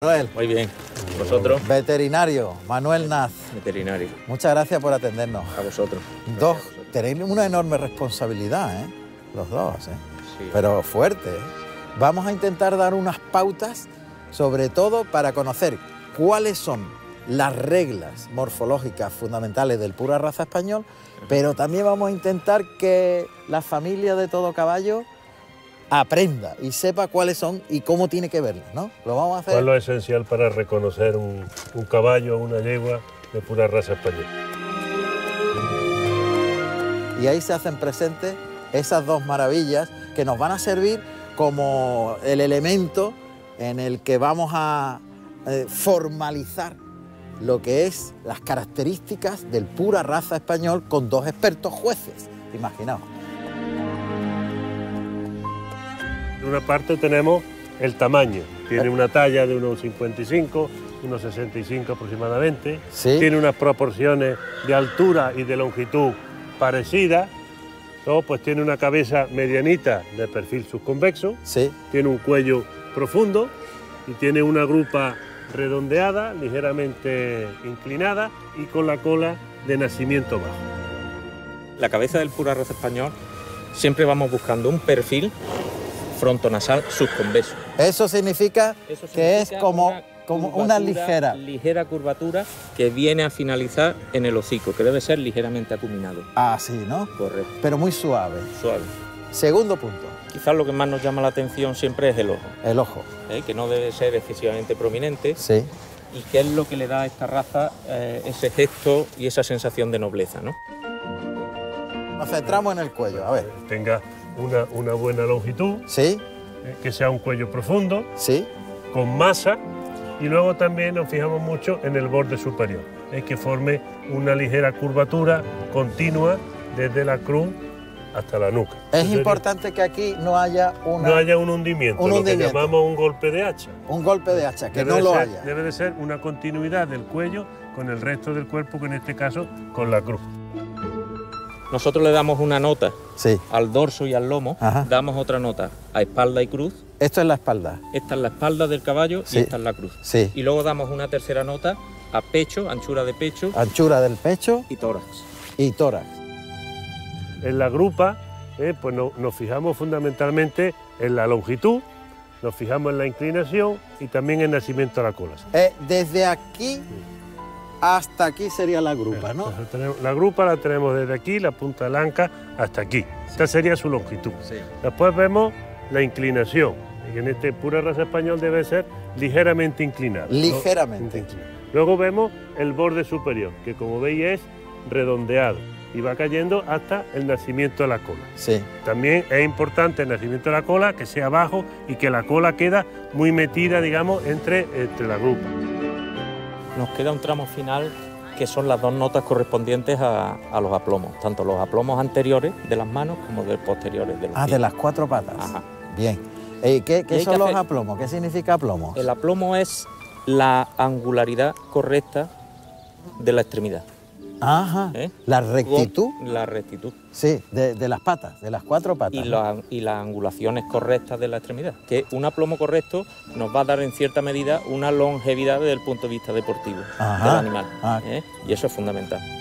Manuel. Muy bien. ¿Vosotros? Veterinario, Manuel Naz. Veterinario. Muchas gracias por atendernos. A vosotros. Gracias dos, a vosotros. Tenéis una enorme responsabilidad, ¿eh? Los dos, ¿eh? Sí. Pero fuerte, ¿eh? Vamos a intentar dar unas pautas, sobre todo para conocer cuáles son las reglas morfológicas fundamentales del pura raza español, pero también vamos a intentar que la familia de todo caballo aprenda y sepa cuáles son y cómo tiene que verlos, ¿no? Lo vamos a hacer. ¿Cuál es lo esencial para reconocer un caballo o una yegua de pura raza española? Y ahí se hacen presentes esas dos maravillas que nos van a servir como el elemento en el que vamos a formalizar lo que es las características del pura raza español con dos expertos jueces, imaginaos. En una parte tenemos el tamaño, tiene una talla de unos 55, unos 65 aproximadamente, ¿sí? Tiene unas proporciones de altura y de longitud parecidas, ¿no? Pues tiene una cabeza medianita de perfil subconvexo, ¿sí? Tiene un cuello profundo y tiene una grupa redondeada, ligeramente inclinada y con la cola de nacimiento bajo. La cabeza del pura raza español siempre vamos buscando un perfil frontonasal subconvexo. Eso significa que es como una ligera curvatura que viene a finalizar en el hocico, que debe ser ligeramente acuminado. Ah, sí, ¿no? Correcto. Pero muy suave. Suave. Segundo punto. Quizás lo que más nos llama la atención siempre es el ojo. El ojo. Que no debe ser excesivamente prominente. Sí. Y que es lo que le da a esta raza ese gesto y esa sensación de nobleza, ¿no? Nos centramos en el cuello, a ver. Tenga una buena longitud, ¿sí? Que sea un cuello profundo, ¿sí? Con masa, y luego también nos fijamos mucho en el borde superior, que forme una ligera curvatura continua desde la cruz hasta la nuca. Es importante que aquí no haya un hundimiento, lo que llamamos un golpe de hacha. Un golpe de hacha, que no lo haya. Debe de ser una continuidad del cuello con el resto del cuerpo, que en este caso con la cruz. Nosotros le damos una nota, sí, al dorso y al lomo. Ajá. Damos otra nota a espalda y cruz. Esto es la espalda. Esta es la espalda del caballo, sí, y esta es la cruz. Sí. Y luego damos una tercera nota a pecho, anchura de pecho. Anchura del pecho. Y tórax. Y tórax. En la grupa pues nos fijamos fundamentalmente en la longitud, nos fijamos en la inclinación y también en el nacimiento de la cola. Desde aquí... Sí. Hasta aquí sería la grupa, ¿no? La grupa la tenemos desde aquí, la punta del anca, hasta aquí. Sí. Esta sería su longitud. Sí. Después vemos la inclinación. Y en este pura raza español debe ser ligeramente inclinada. Ligeramente. ¿No? Luego vemos el borde superior, que como veis es redondeado y va cayendo hasta el nacimiento de la cola. Sí. También es importante el nacimiento de la cola, que sea bajo y que la cola queda muy metida, digamos, entre la grupa. Nos queda un tramo final que son las dos notas correspondientes a los aplomos, tanto los aplomos anteriores de las manos como de los posteriores de los pies. De las cuatro patas. Ajá. Bien. ¿Qué son los aplomos? ¿Qué significa aplomo? El aplomo es la angularidad correcta de la extremidad. Ajá. La rectitud. La rectitud. Sí, de las patas, de las cuatro patas. Y las angulaciones correctas de la extremidad. Que un aplomo correcto nos va a dar en cierta medida una longevidad desde el punto de vista deportivo. Ajá. Del animal. Y eso es fundamental.